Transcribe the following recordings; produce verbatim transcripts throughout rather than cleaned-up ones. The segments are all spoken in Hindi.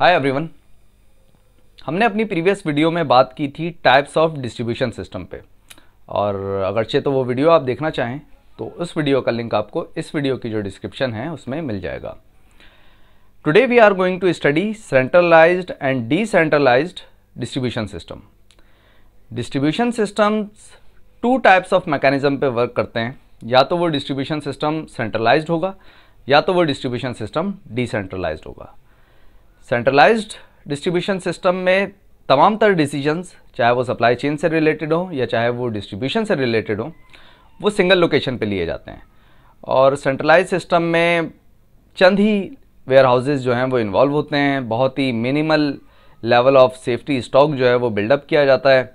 हाय एवरीवन, हमने अपनी प्रीवियस वीडियो में बात की थी टाइप्स ऑफ डिस्ट्रीब्यूशन सिस्टम पे, और अगरचे तो वो वीडियो आप देखना चाहें तो उस वीडियो का लिंक आपको इस वीडियो की जो डिस्क्रिप्शन है उसमें मिल जाएगा। Today we are going to study centralised and decentralised distribution system. Distribution systems two types of mechanism पे वर्क करते हैं, या तो वो डिस्ट्रीब्यूशन सिस्टम सेंट्रलाइज्ड होगा या तो वो डिस्ट्रीब्यूशन सिस्टम डिसेंट्रलाइज्ड होगा। सेंट्रलाइज्ड डिस्ट्रीब्यूशन सिस्टम में तमाम तरह डिसीजंस, चाहे वो सप्लाई चेन से रिलेटेड हो या चाहे वो डिस्ट्रीब्यूशन से रिलेटेड हो, वो सिंगल लोकेशन पे लिए जाते हैं। और सेंट्रलाइज सिस्टम में चंद ही वेयरहाउसेज जो हैं वो इन्वॉल्व होते हैं, बहुत ही minimal level of safety stock जो है वो बिल्डअप किया जाता है,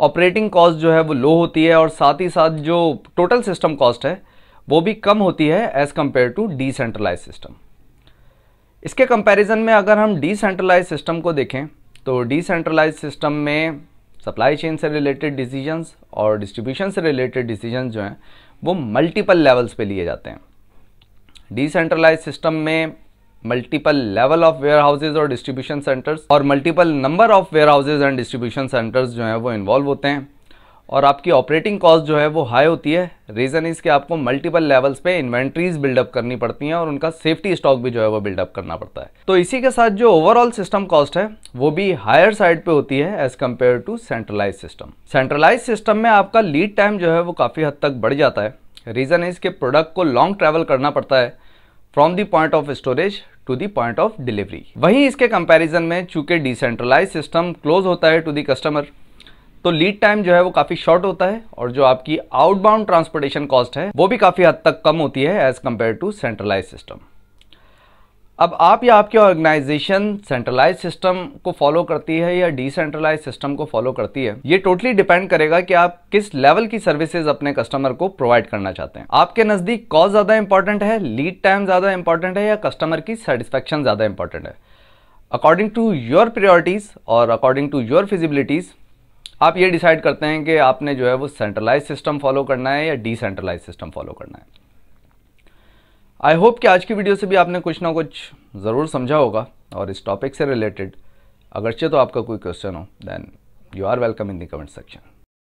ऑपरेटिंग कॉस्ट जो है वो लो होती है और साथ ही साथ जो टोटल सिस्टम कॉस्ट है वो भी कम होती है as compare to decentralise system. इसके कंपैरिजन में अगर हम डिसेंट्रलाइज सिस्टम को देखें तो डिसेंट्रलाइज सिस्टम में सप्लाई चेन से रिलेटेड डिसीजंस और डिस्ट्रीब्यूशन से रिलेटेड डिसीजंस जो हैं वो मल्टीपल लेवल्स पे लिए जाते हैं। डिसेंट्रलाइज सिस्टम में multiple level of warehouses और डिस्ट्रीब्यूशन सेंटर्स और multiple number of warehouses and distribution centres जो हैं वो इन्वॉल्व होते हैं, और आपकी ऑपरेटिंग कॉस्ट जो है वो हाई होती है। रीज़न इसके आपको मल्टीपल लेवल्स पे इन्वेंट्रीज बिल्डअप करनी पड़ती हैं और उनका सेफ्टी स्टॉक भी जो है वो बिल्डअप करना पड़ता है। तो इसी के साथ जो ओवरऑल सिस्टम कॉस्ट है वो भी हायर साइड पे होती है as compare to centralise system. Centralise system में आपका लीड टाइम जो है वो काफ़ी हद तक बढ़ जाता है। रीज़न इसके प्रोडक्ट को लॉन्ग ट्रैवल करना पड़ता है from the point of storage to the point of delivery. वहीं इसके कंपेरिजन में चूँकि डिसेंट्रलाइज सिस्टम क्लोज होता है टू दी कस्टमर, तो लीड टाइम जो है वो काफ़ी शॉर्ट होता है और जो आपकी आउटबाउंड ट्रांसपोर्टेशन कॉस्ट है वो भी काफ़ी हद तक कम होती है as compare to centralise system. अब आप या आपकी ऑर्गेनाइजेशन सेंट्रलाइज सिस्टम को फॉलो करती है या डिसेंट्रलाइज सिस्टम को फॉलो करती है, ये टोटली डिपेंड करेगा कि आप किस लेवल की सर्विसेज अपने कस्टमर को प्रोवाइड करना चाहते हैं। आपके नज़दीक कॉस्ट ज़्यादा इंपॉर्टेंट है, लीड टाइम ज़्यादा इंपॉर्टेंट है, या कस्टमर की सेटिस्फेक्शन ज़्यादा इंपॉर्टेंट है। अकॉर्डिंग टू योर प्रायोरिटीज़ और अकॉर्डिंग टू योर फिजिबिलिटीज़ आप ये डिसाइड करते हैं कि आपने जो है वो सेंट्रलाइज सिस्टम फॉलो करना है या डिसेंट्रलाइज सिस्टम फॉलो करना है। आई होप कि आज की वीडियो से भी आपने कुछ ना कुछ ज़रूर समझा होगा, और इस टॉपिक से रिलेटेड अगरचे तो आपका कोई क्वेश्चन हो then you are welcome in the comment section.